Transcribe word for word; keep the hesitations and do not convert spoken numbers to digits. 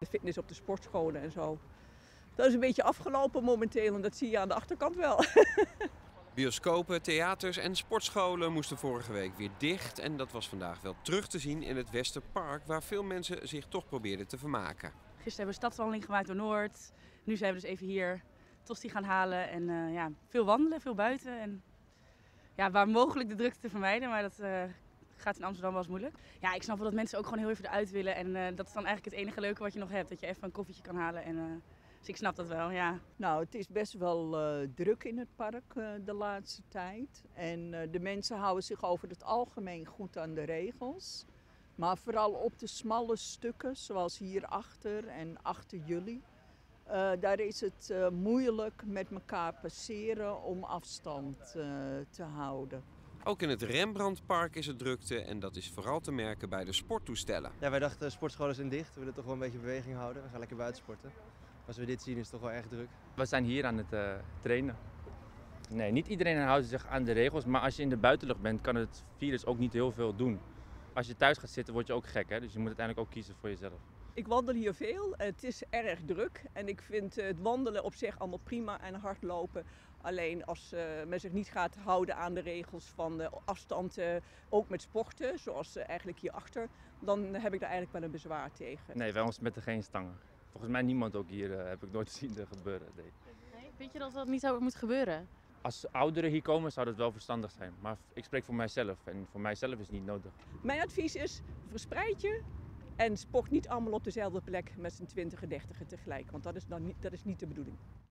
De fitness op de sportscholen en zo. Dat is een beetje afgelopen momenteel en dat zie je aan de achterkant wel. Bioscopen, theaters en sportscholen moesten vorige week weer dicht. En dat was vandaag wel terug te zien in het Westerpark, waar veel mensen zich toch probeerden te vermaken. Gisteren hebben we een stadswandeling gemaakt door Noord. Nu zijn we dus even hier tosti gaan halen en uh, ja, veel wandelen, veel buiten. En ja, waar mogelijk de drukte te vermijden, maar dat uh, gaat in Amsterdam wel eens moeilijk. Ja, ik snap wel dat mensen ook gewoon heel even eruit willen. En uh, dat is dan eigenlijk het enige leuke wat je nog hebt, dat je even een koffietje kan halen en... Uh, Dus ik snap dat wel, ja. Nou, het is best wel uh, druk in het park uh, de laatste tijd. En uh, de mensen houden zich over het algemeen goed aan de regels. Maar vooral op de smalle stukken, zoals hierachter en achter jullie. Uh, daar is het uh, moeilijk met elkaar passeren om afstand uh, te houden. Ook in het Rembrandtpark is het drukte en dat is vooral te merken bij de sporttoestellen. Ja, wij dachten sportscholen zijn dicht, we willen toch wel een beetje beweging houden. We gaan lekker buiten sporten. Als we dit zien is het toch wel erg druk. We zijn hier aan het uh, trainen. Nee, niet iedereen houdt zich aan de regels, maar als je in de buitenlucht bent kan het virus ook niet heel veel doen. Als je thuis gaat zitten word je ook gek, hè? Dus je moet uiteindelijk ook kiezen voor jezelf. Ik wandel hier veel, het is erg druk en ik vind het wandelen op zich allemaal prima en hardlopen. Alleen als uh, men zich niet gaat houden aan de regels van de afstand, uh, ook met sporten, zoals uh, eigenlijk hierachter, dan heb ik daar eigenlijk wel een bezwaar tegen. Nee, wij ons met er geen stangen. Volgens mij niemand ook hier, uh, heb ik nooit zien uh, gebeuren. Nee. Nee, vind je dat dat niet zou moet gebeuren? Als ouderen hier komen zou dat wel verstandig zijn. Maar ik spreek voor mijzelf en voor mijzelf is het niet nodig. Mijn advies is, verspreid je en sport niet allemaal op dezelfde plek met z'n twintigen, dertigen tegelijk. Want dat is, dan niet, dat is niet de bedoeling.